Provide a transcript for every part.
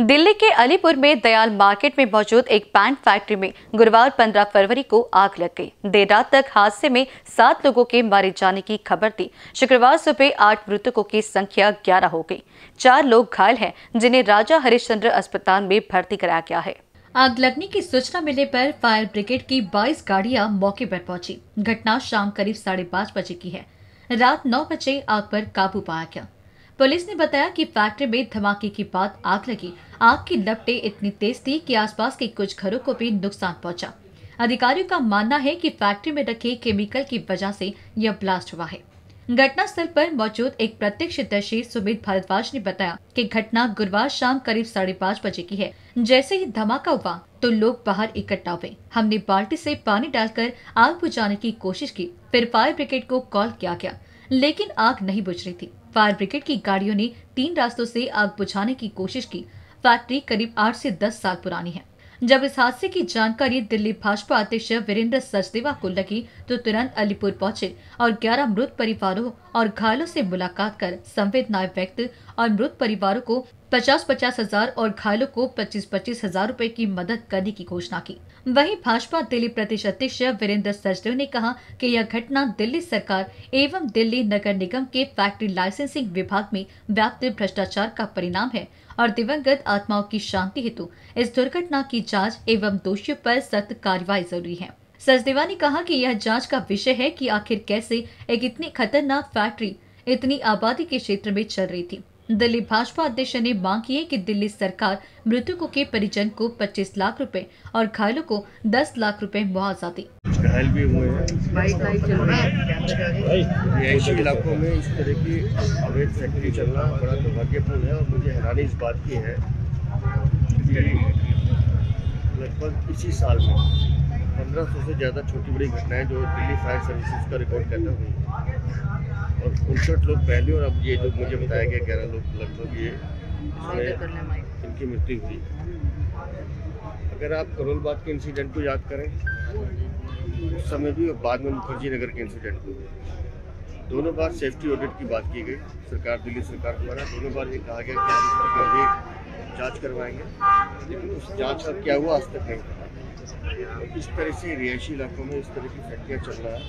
दिल्ली के अलीपुर में दयाल मार्केट में मौजूद एक पैंट फैक्ट्री में गुरुवार 15 फरवरी को आग लग गई। देर रात तक हादसे में 7 लोगों के मारे जाने की खबर थी। शुक्रवार सुबह 8 मृतकों की संख्या 11 हो गई। 4 लोग घायल हैं, जिन्हें राजा हरिश्चंद्र अस्पताल में भर्ती कराया गया है। आग लगने की सूचना मिलने पर फायर ब्रिगेड की 22 गाड़ियाँ मौके पर पहुँची। घटना शाम करीब 5:30 बजे की है। रात 9 बजे आग पर काबू पाया गया। पुलिस ने बताया कि फैक्ट्री में धमाके के बाद आग लगी। आग की लपटें इतनी तेज थी कि आसपास के कुछ घरों को भी नुकसान पहुंचा। अधिकारियों का मानना है कि फैक्ट्री में रखे केमिकल की वजह से यह ब्लास्ट हुआ है। घटनास्थल पर मौजूद एक प्रत्यक्षदर्शी सुमित भारद्वाज ने बताया कि घटना गुरुवार शाम करीब 5:30 बजे की है। जैसे ही धमाका हुआ तो लोग बाहर इकट्ठा हुए। हमने बाल्टी से पानी डालकर आग बुझाने की कोशिश की, फिर फायर ब्रिगेड को कॉल किया गया, लेकिन आग नहीं बुझ रही थी। फायर ब्रिगेड की गाड़ियों ने 3 रास्तों से आग बुझाने की कोशिश की। फैक्ट्री करीब 8 से 10 साल पुरानी है। जब इस हादसे की जानकारी दिल्ली भाजपा अध्यक्ष वीरेंद्र सचदेवा को लगी तो तुरंत अलीपुर पहुंचे और 11 मृत परिवारों और घायलों से मुलाकात कर संवेदनाएं व्यक्त और मृत परिवारों को 50-50 हजार और घायलों को 25-25 हजार रूपए की मदद करने की घोषणा की। वहीं भाजपा दिल्ली प्रदेश अध्यक्ष वीरेंद्र सचदेवा ने कहा कि यह घटना दिल्ली सरकार एवं दिल्ली नगर निगम के फैक्ट्री लाइसेंसिंग विभाग में व्याप्त भ्रष्टाचार का परिणाम है और दिवंगत आत्माओं की शांति हेतु इस दुर्घटना की जांच एवं दोषियों पर सख्त कार्रवाई जरूरी है। सचदेवा ने कहा कि यह जांच का विषय है कि आखिर कैसे एक इतनी खतरनाक फैक्ट्री इतनी आबादी के क्षेत्र में चल रही थी। दिल्ली भाजपा अध्यक्ष ने मांग की है कि दिल्ली सरकार मृतकों के परिजन को 25 लाख रुपए और घायलों को 10 लाख रुपए मुआवजा दे। घायल भी हुए हैं। ऐसे इलाकों में इस तरह की अवैध फैक्ट्री चलना बड़ा दुर्भाग्यपूर्ण है और मुझे हैरानी इस बात की है लगभग इसी साल में 1500 से ज़्यादा छोटी बड़ी घटनाएं जो दिल्ली फायर सर्विसेज का रिकॉर्ड करना हुई और 59 लोग पहले और अब ये लोग मुझे बताया गया 11 लोग लगभग ये इसमें इनकी मृत्यु हुई। अगर आप करोलबाग के इंसिडेंट को याद करें उस समय भी और बाद में मुखर्जी नगर के इंसिडेंट को, दोनों बार सेफ्टी ऑडिट की बात की गई सरकार दिल्ली सरकार द्वारा। दोनों बार ये कहा गया कि हम इसकी जाँच करवाएंगे, लेकिन उस जाँच का क्या हुआ आज तक नहीं पता। इस तरह से रिहायशी इलाकों में इस तरह की फैक्ट्रियाँ चल रहा है।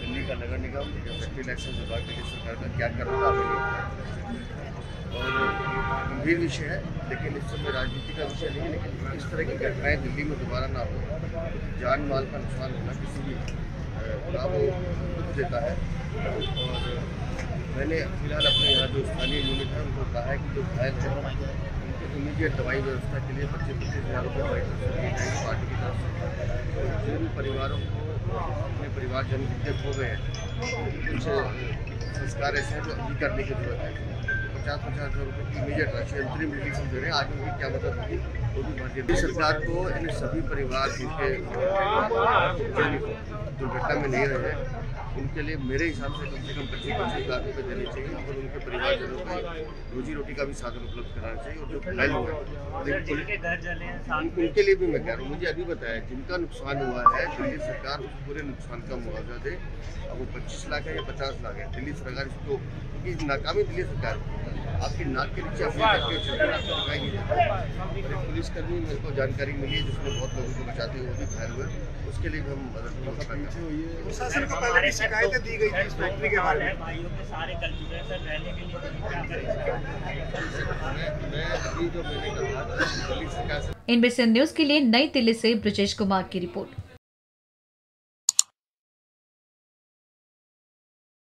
दिल्ली का नगर निगम फैक्ट्री लाइसेंस विभाग दिल्ली सरकार का क्या कर रहा है और गंभीर विषय है, लेकिन इस समय राजनीति का विषय नहीं है। लेकिन इस तरह की घटनाएं दिल्ली में दोबारा ना हो, जान माल का नुकसान होना किसी भी ना हो दुख देता है। और मैंने फिलहाल अपने यहाँ जो स्थानीय यूनिट है उनको कहा है कि जो घायल है इमीडिएट दवाई व्यवस्था के लिए 25-25 हजार रुपये पार्टी की तरफ से जिन परिवारों को अपने परिवारजन जितने खो गए हैं कुछ संस्कार ऐसे हैं जो अभी करने की जरूरत है। 50-50 हजार रुपये की इमीडिएट राशि अंतरिम रिलीफ हम दे रहे हैं। आज उनकी क्या मदद होगी वो भी भारतीय सरकार को इन सभी परिवार जिनके दुर्घटना में नहीं रहे हैं उनके लिए मेरे हिसाब से कम 25-25 लाख रुपये देने चाहिए और उनके परिवारजनों को रोजी रोटी का भी साधन उपलब्ध कराना चाहिए। और जो घायल हुआ है उनके लिए भी मैं कह रहा हूँ, मुझे अभी बताया जिनका नुकसान हुआ है दिल्ली सरकार उस पूरे नुकसान का मुआवजा दे। अब वो 25 लाख है या 50 लाख है, दिल्ली सरकार इसको क्योंकि नाकामी दिल्ली सरकार आपकी नाक के नीचे आपको पुलिसकर्मी मेरे को जानकारी मिली है जिसमें बहुत लोगों को बचाते हुए भी घायल हुए उसके लिए भी हम मदद शिकायतें दी गई इस फैक्ट्री के बारे में। INBCN न्यूज़ के लिए नई दिल्ली से बृजेश कुमार की रिपोर्ट।